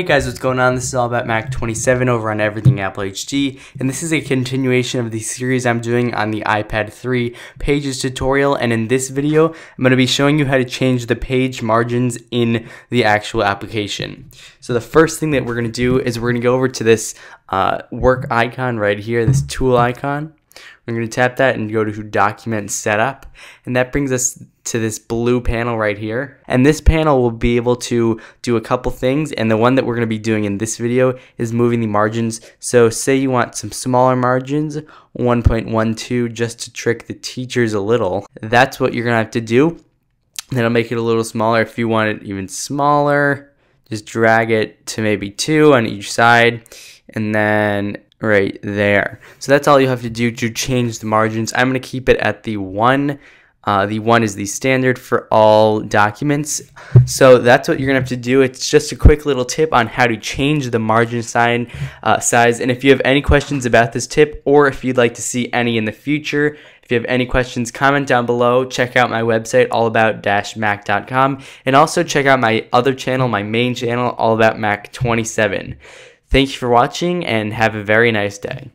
Hey guys, what's going on? This is All About Mac 27 over on Everything Apple HD, and this is a continuation of the series I'm doing on the iPad 3 Pages tutorial, and in this video, I'm going to be showing you how to change the page margins in the actual application. So the first thing that we're going to do is we're going to go over to this work icon right here, this tool icon. We're going to tap that and go to Document Setup, and that brings us to this blue panel right here. And this panel will be able to do a couple things, and the one that we're going to be doing in this video is moving the margins. So say you want some smaller margins, 1.12, just to trick the teachers a little. That's what you're going to have to do. That'll make it a little smaller. If you want it even smaller, just drag it to maybe 2 on each side, and then right there. So that's all you have to do to change the margins. I'm going to keep it at the 1. The 1 is the standard for all documents. So that's what you're going to have to do. It's just a quick little tip on how to change the margin size. And if you have any questions about this tip, or if you'd like to see any in the future, if you have any questions, comment down below. Check out my website, allabout-mac.com. And also check out my other channel, my main channel, All About Mac 27. Thank you for watching, and have a very nice day.